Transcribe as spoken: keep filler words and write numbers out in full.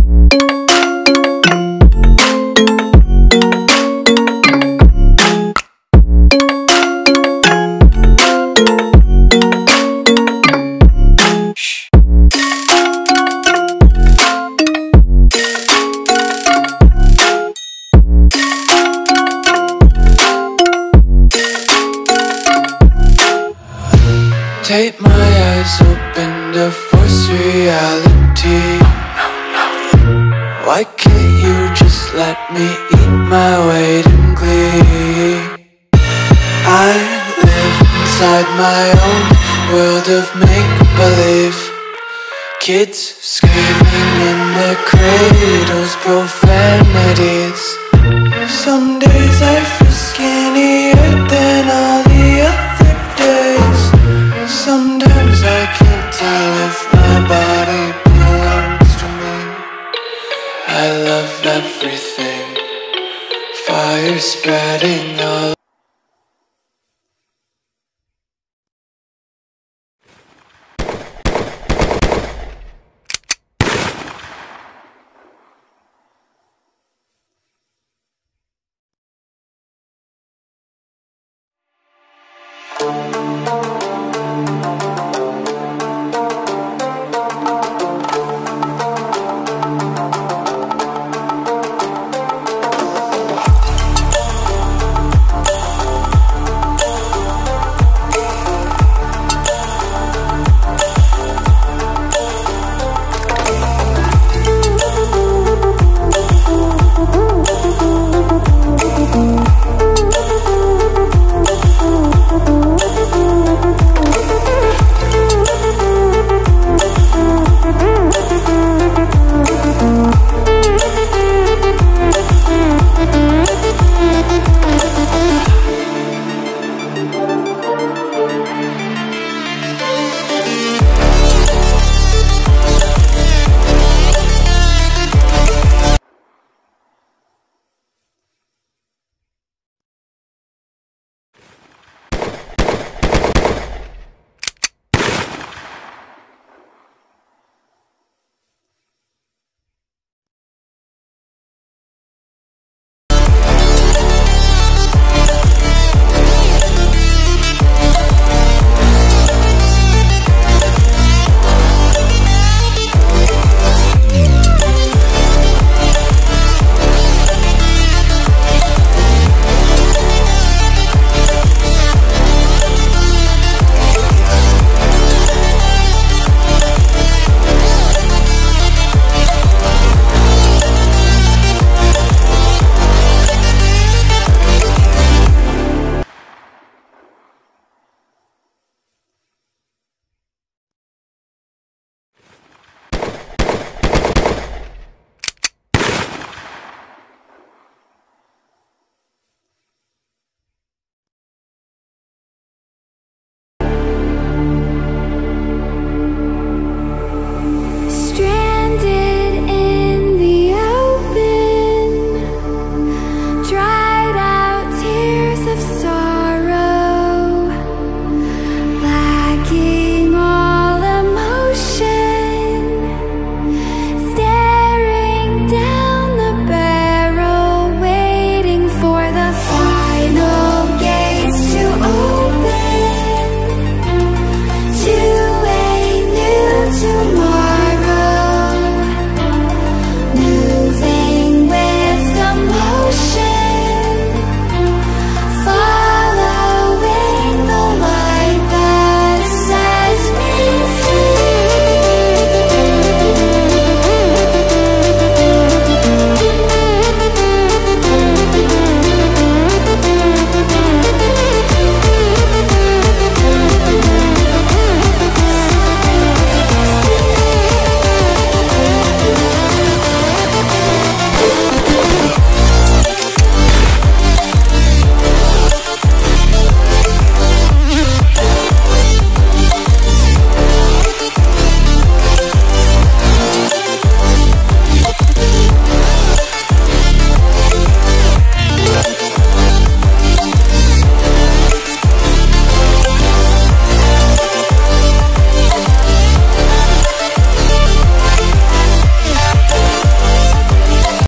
Take my eyes open to force reality. Why can't you just let me eat my weight in glee? I live inside my own world of make-believe. Kids screaming in the cradles, profanities. Some days I feel skinnier than all the other days. Sometimes I can't tell if my body belongs to me. I love everything. Fire spreading all